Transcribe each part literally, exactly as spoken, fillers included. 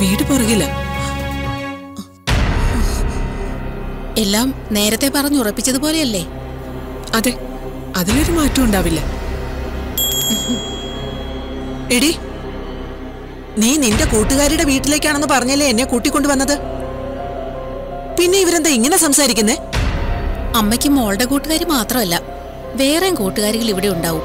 വീട് പുറകില്ല. എല്ലാം നേരത്തെ പറഞ്ഞു ഉറപ്പിച്ചതുപോലെയല്ലേ? അതെ, അതിലൊരു മാറ്റം ഉണ്ടാവില്ല. എടി, നീ നിന്റെ കൂട്ടുകാരിയുടെ വീട്ടിലേക്കാണെന്ന് പറഞ്ഞല്ലേ എന്നെ കൂട്ടിക്കൊണ്ടുവന്നത്? പിന്നെ ഇവരെന്താ ഇങ്ങനെ സംസാരിക്കുന്നേ? അമ്മയ്ക്ക് മോളുടെ കൂട്ടുകാരി മാത്രമല്ല, വേറെയും കൂട്ടുകാരികൾ ഇവിടെ ഉണ്ടാവും.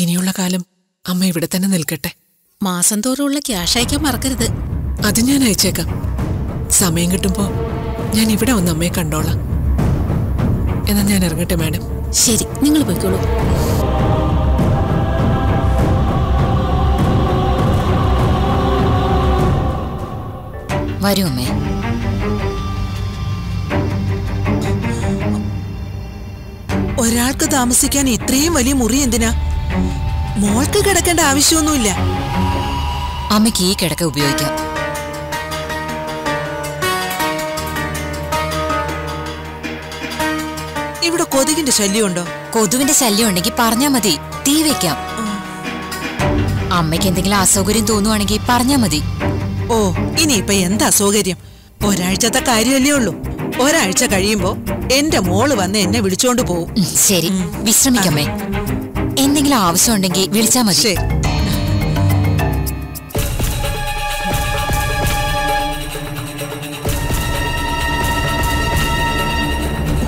ഇനിയുള്ള കാലം അമ്മ ഇവിടെ തന്നെ നിൽക്കട്ടെ. മാസം തോറുമുള്ള ക്യാഷ് അയക്കാൻ മറക്കരുത്. അത് ഞാൻ അയച്ചേക്കാം. സമയം കിട്ടുമ്പോ ഞാൻ ഇവിടെ ഒന്ന് അമ്മയെ കണ്ടോളാം. എന്നാ ഞാൻ ഇറങ്ങട്ടെ മാഡം. ശരി, നിങ്ങൾ പോയിക്കോളൂ. വരൂ അമ്മേ. ഒരാൾക്ക് താമസിക്കാൻ ഇത്രയും വലിയ മുറി എന്തിനാ? മോൾക്ക് കിടക്കേണ്ട ആവശ്യമൊന്നുമില്ല. അമ്മയ്ക്ക് ഈ കിടക്ക ഉപയോഗിക്കാം. ഇവിടെ കൊതുകിന്റെ ശല്യം ഉണ്ടോ? കൊതുവിന്റെ ശല്യം ഉണ്ടെങ്കിൽ പറഞ്ഞാ മതി, തീ വെക്കാം. അമ്മയ്ക്ക് എന്തെങ്കിലും അസൗകര്യം തോന്നുവാണെങ്കിൽ പറഞ്ഞാ മതി. ഓ, ഇനിയിപ്പൊ എന്താ അസൗകര്യം? ഒരാഴ്ചത്തെ കാര്യമല്ലേ ഉള്ളൂ. ഒരാഴ്ച കഴിയുമ്പോ എന്റെ മോള് വന്ന് എന്നെ വിളിച്ചോണ്ട് പോവും. ശരി, വിശ്രമിക്കമ്മേ. എന്തെങ്കിലും ആവശ്യമുണ്ടെങ്കിൽ വിളിച്ചാ മതി.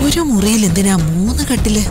ഒരു മുറിയിൽ എന്തിനാ മൂന്ന് കട്ടില്?